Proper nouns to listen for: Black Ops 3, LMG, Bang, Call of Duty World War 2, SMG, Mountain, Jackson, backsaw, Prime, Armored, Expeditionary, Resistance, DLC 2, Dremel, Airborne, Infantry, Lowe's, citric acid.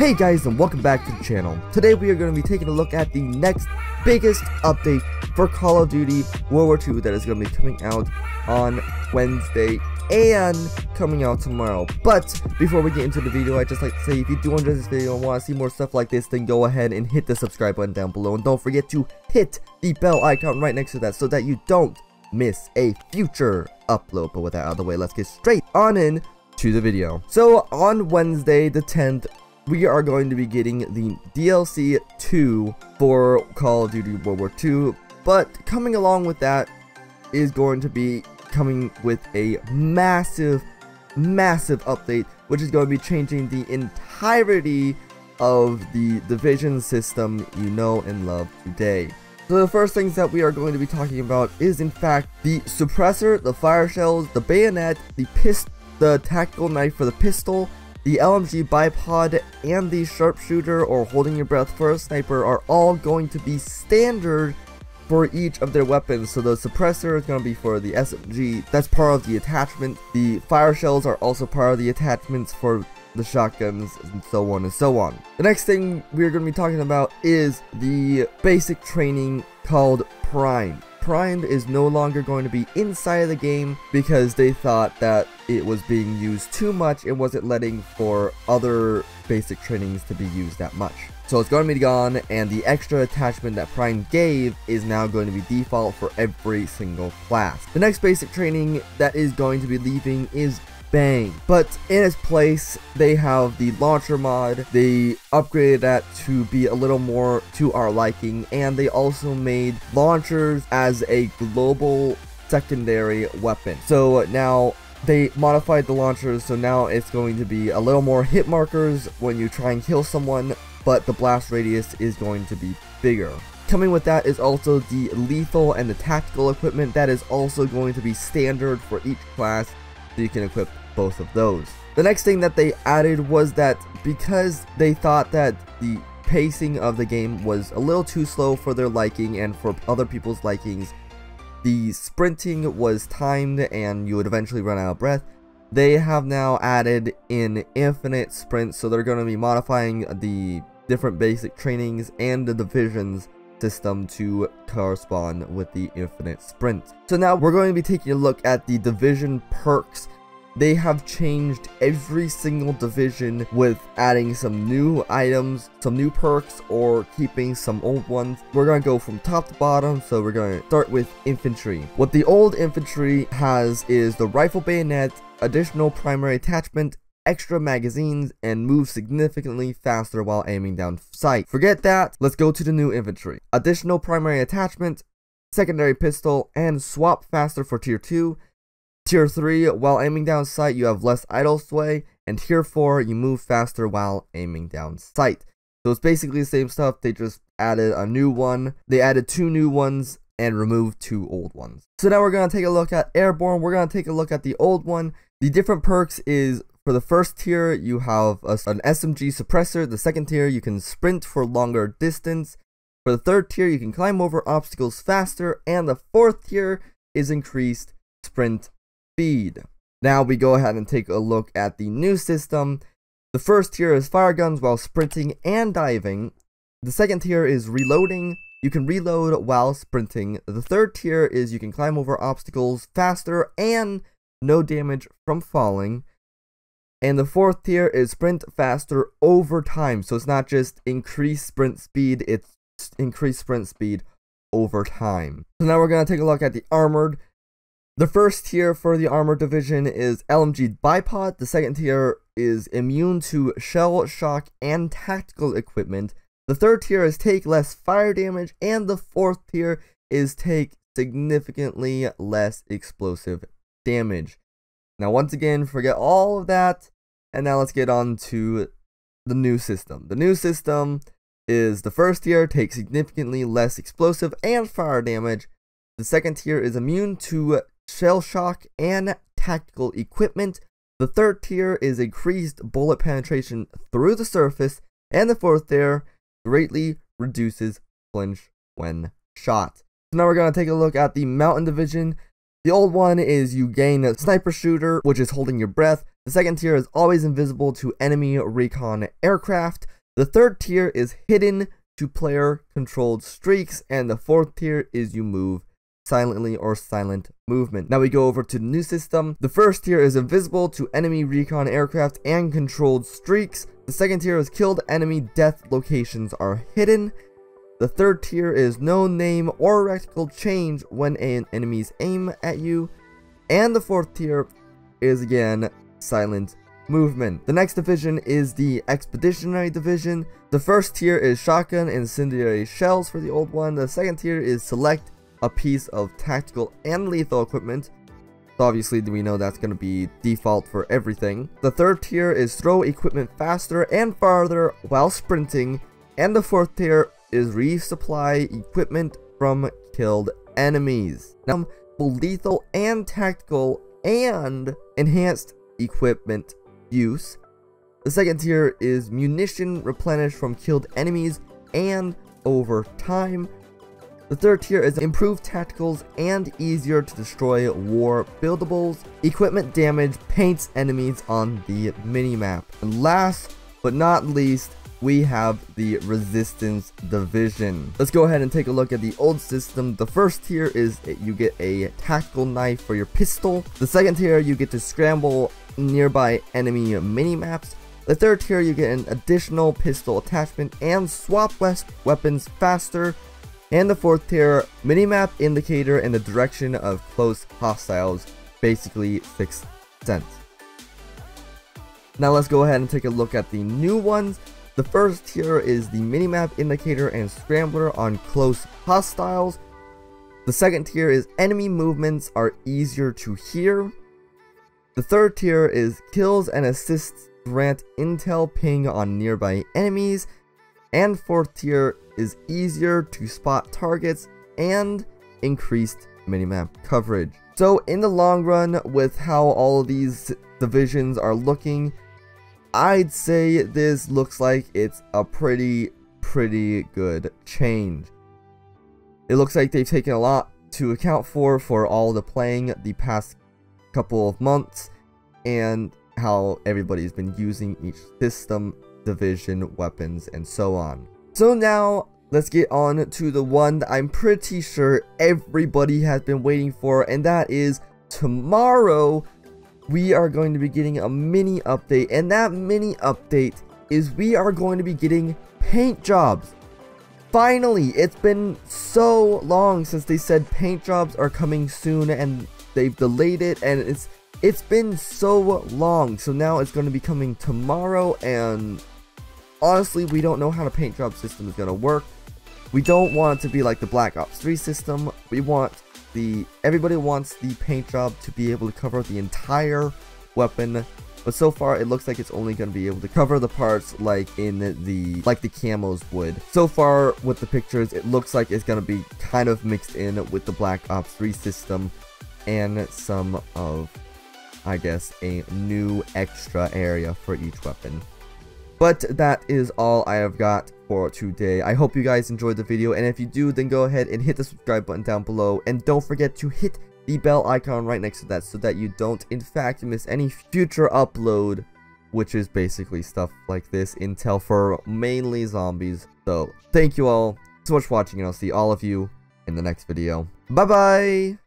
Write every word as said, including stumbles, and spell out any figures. Hey guys, and welcome back to the channel. Today we are going to be taking a look at the next biggest update for Call of Duty World War Two that is going to be coming out on Wednesday and coming out tomorrow. But before we get into the video, I just like to say, if you do enjoy this video and want to see more stuff like this, then go ahead and hit the subscribe button down below, and don't forget to hit the bell icon right next to that so that you don't miss a future upload. But with that out of the way, let's get straight on in to the video. So on Wednesday the tenth, we are going to be getting the D L C two for Call of Duty World War Two, but coming along with that is going to be coming with a massive, massive update, which is going to be changing the entirety of the division system you know and love today. So the first things that we are going to be talking about is, in fact, the suppressor, the fire shells, the bayonet, the pist, the tactical knife for the pistol, the L M G bipod, and the sharpshooter or holding your breath for a sniper are all going to be standard for each of their weapons. So the suppressor is going to be for the S M G, that's part of the attachment. The fire shells are also part of the attachments for the shotguns, and so on and so on. The next thing we're going to be talking about is the basic training called Prime. Prime is no longer going to be inside of the game because they thought that it was being used too much. It wasn't letting for other basic trainings to be used that much. So it's going to be gone, and the extra attachment that Prime gave is now going to be default for every single class. The next basic training that is going to be leaving is Bang, but in its place they have the launcher mod. They upgraded that to be a little more to our liking, and they also made launchers as a global secondary weapon. So now they modified the launchers, so now it's going to be a little more hit markers when you try and kill someone, but the blast radius is going to be bigger. Coming with that is also the lethal and the tactical equipment that is also going to be standard for each class, so you can equip both of those. The next thing that they added was that because they thought that the pacing of the game was a little too slow for their liking and for other people's likings, the sprinting was timed and you would eventually run out of breath. They have now added in infinite sprints, so they're going to be modifying the different basic trainings and the divisions system to correspond with the infinite sprint. So now we're going to be taking a look at the division perks. They have changed every single division with adding some new items, some new perks, or keeping some old ones. We're going to go from top to bottom, so we're going to start with infantry. What the old infantry has is the rifle bayonet, additional primary attachment, extra magazines, and move significantly faster while aiming down sight. Forget that, let's go to the new infantry. Additional primary attachment, secondary pistol, and swap faster for tier two. Tier three, while aiming down sight you have less idle sway, and tier four, you move faster while aiming down sight. So it's basically the same stuff, they just added a new one. They added two new ones and removed two old ones. So now we're going to take a look at Airborne. We're going to take a look at the old one. The different perks is, for the first tier, you have a, an S M G suppressor. The second tier, you can sprint for longer distance. For the third tier, you can climb over obstacles faster. And the fourth tier is increased sprint speed. Now we go ahead and take a look at the new system. The first tier is fire guns while sprinting and diving. The second tier is reloading. You can reload while sprinting. The third tier is you can climb over obstacles faster and no damage from falling. And the fourth tier is sprint faster over time. So it's not just increased sprint speed, it's increased sprint speed over time. So now we're going to take a look at the Armored. The first tier for the Armored division is L M G bipod. The second tier is immune to shell shock and tactical equipment. The third tier is take less fire damage. And the fourth tier is take significantly less explosive damage. Now, once again, forget all of that, and now let's get on to the new system. The new system is the first tier takes significantly less explosive and fire damage. The second tier is immune to shell shock and tactical equipment. The third tier is increased bullet penetration through the surface. And the fourth tier greatly reduces flinch when shot. So now we're going to take a look at the Mountain division. The old one is you gain a sniper shooter, which is holding your breath. The second tier is always invisible to enemy recon aircraft. The third tier is hidden to player-controlled streaks, and the fourth tier is you move silently or silent movement. Now we go over to the new system. The first tier is invisible to enemy recon aircraft and controlled streaks. The second tier is killed enemy death locations are hidden. The third tier is no name or reticle change when an enemies aim at you. And the fourth tier is again silent movement. The next division is the Expeditionary division. The first tier is shotgun incendiary shells for the old one. The second tier is select a piece of tactical and lethal equipment. So obviously we know that's going to be default for everything. The third tier is throw equipment faster and farther while sprinting. And the fourth tier is resupply equipment from killed enemies. Now, lethal and tactical and enhanced equipment use. The second tier is munition replenished from killed enemies and over time. The third tier is improved tacticals and easier to destroy war buildables. Equipment damage paints enemies on the minimap. And last but not least, we have the Resistance division. Let's go ahead and take a look at the old system. The first tier is you get a tactical knife for your pistol. The second tier, you get to scramble nearby enemy minimaps. The third tier, you get an additional pistol attachment and swap west weapons faster. And the fourth tier, minimap indicator in the direction of close hostiles, basically sixth sense. Now let's go ahead and take a look at the new ones. The first tier is the minimap indicator and scrambler on close hostiles. The second tier is enemy movements are easier to hear. The third tier is kills and assists grant intel ping on nearby enemies. And fourth tier is easier to spot targets and increased minimap coverage. So in the long run, with how all of these divisions are looking, I'd say this looks like it's a pretty, pretty good change. It looks like they've taken a lot to account for for all the playing the past couple of months and how everybody's been using each system, division, weapons, and so on. So now let's get on to the one that I'm pretty sure everybody has been waiting for, and that is tomorrow. We are going to be getting a mini update, and that mini update is we are going to be getting paint jobs. Finally, it's been so long since they said paint jobs are coming soon, and they've delayed it, and it's it's been so long. So now it's going to be coming tomorrow, and honestly, we don't know how the paint job system is going to work. We don't want it to be like the Black Ops three system. We want The, everybody wants the paint job to be able to cover the entire weapon, but so far it looks like it's only going to be able to cover the parts like in the like the camos would. So far with the pictures, it looks like it's going to be kind of mixed in with the Black Ops three system and some of, I guess, a new extra area for each weapon. But that is all I have got for today. I hope you guys enjoyed the video, and if you do, then go ahead and hit the subscribe button down below, and don't forget to hit the bell icon right next to that so that you don't in fact miss any future upload, which is basically stuff like this, intel for mainly zombies. So thank you all so much for watching, and I'll see all of you in the next video. Bye bye.